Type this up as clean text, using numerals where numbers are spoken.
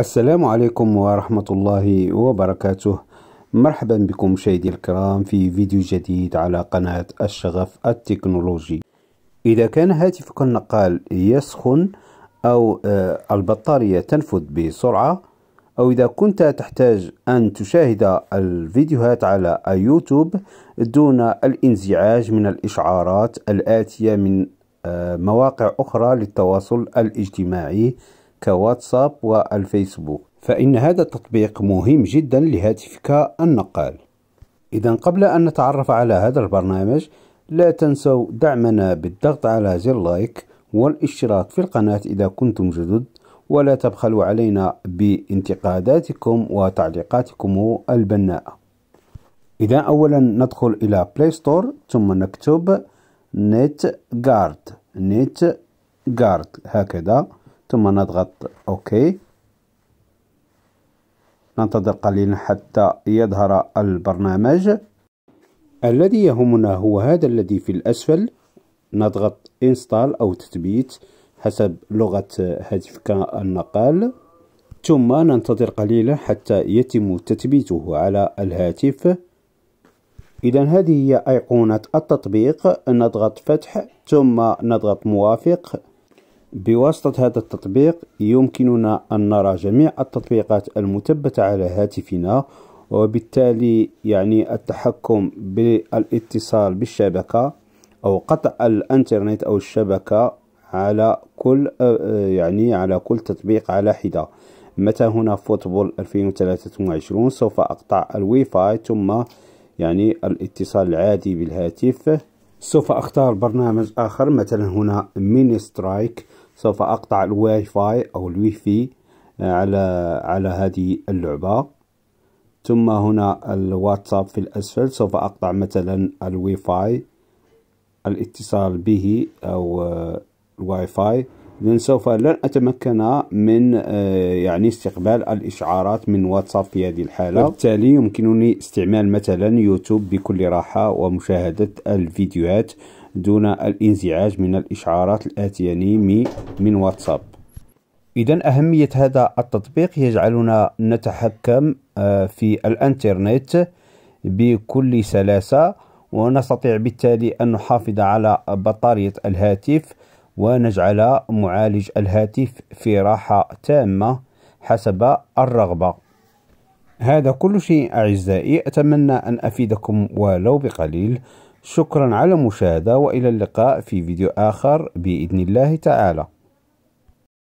السلام عليكم ورحمة الله وبركاته. مرحبا بكم مشاهدي الكرام في فيديو جديد على قناة الشغف التكنولوجي. إذا كان هاتفك النقال يسخن أو البطارية تنفذ بسرعة، أو إذا كنت تحتاج أن تشاهد الفيديوهات على يوتيوب دون الانزعاج من الإشعارات الآتية من مواقع أخرى للتواصل الاجتماعي كواتساب والفيسبوك، فإن هذا التطبيق مهم جدا لهاتفك النقال. إذا قبل أن نتعرف على هذا البرنامج، لا تنسوا دعمنا بالضغط على زر لايك والاشتراك في القناة إذا كنتم جدد، ولا تبخلوا علينا بانتقاداتكم وتعليقاتكم البناءة. إذا أولا ندخل إلى بلاي ستور ثم نكتب نت جارد هكذا، ثم نضغط أوكي. ننتظر قليلا حتى يظهر البرنامج. الذي يهمنا هو هذا الذي في الأسفل، نضغط انستال أو تثبيت حسب لغة هاتفك النقال، ثم ننتظر قليلا حتى يتم تثبيته على الهاتف. إذا هذه هي أيقونة التطبيق، نضغط فتح ثم نضغط موافق. بواسطة هذا التطبيق يمكننا أن نرى جميع التطبيقات المثبتة على هاتفنا، وبالتالي يعني التحكم بالاتصال بالشبكة أو قطع الانترنت أو الشبكة على كل تطبيق على حدة. متى هنا فوتبول 2023 سوف أقطع الواي فاي ثم يعني الاتصال العادي بالهاتف. سوف أختار برنامج آخر، مثلا هنا ميني سترايك، سوف أقطع الواي فاي أو الواي في على هذه اللعبة. ثم هنا الواتساب في الأسفل، سوف أقطع مثلا الواي فاي، الاتصال به أو الواي فاي. إذن سوف لن أتمكن من يعني استقبال الإشعارات من واتساب في هذه الحالة، وبالتالي يمكنني استعمال مثلا يوتيوب بكل راحة ومشاهدة الفيديوهات دون الانزعاج من الإشعارات الآتية من واتساب. إذن أهمية هذا التطبيق يجعلنا نتحكم في الانترنت بكل سلاسة، ونستطيع بالتالي أن نحافظ على بطارية الهاتف ونجعل معالج الهاتف في راحة تامة حسب الرغبة. هذا كل شيء أعزائي، أتمنى أن أفيدكم ولو بقليل. شكرا على المشاهدة، وإلى اللقاء في فيديو آخر بإذن الله تعالى.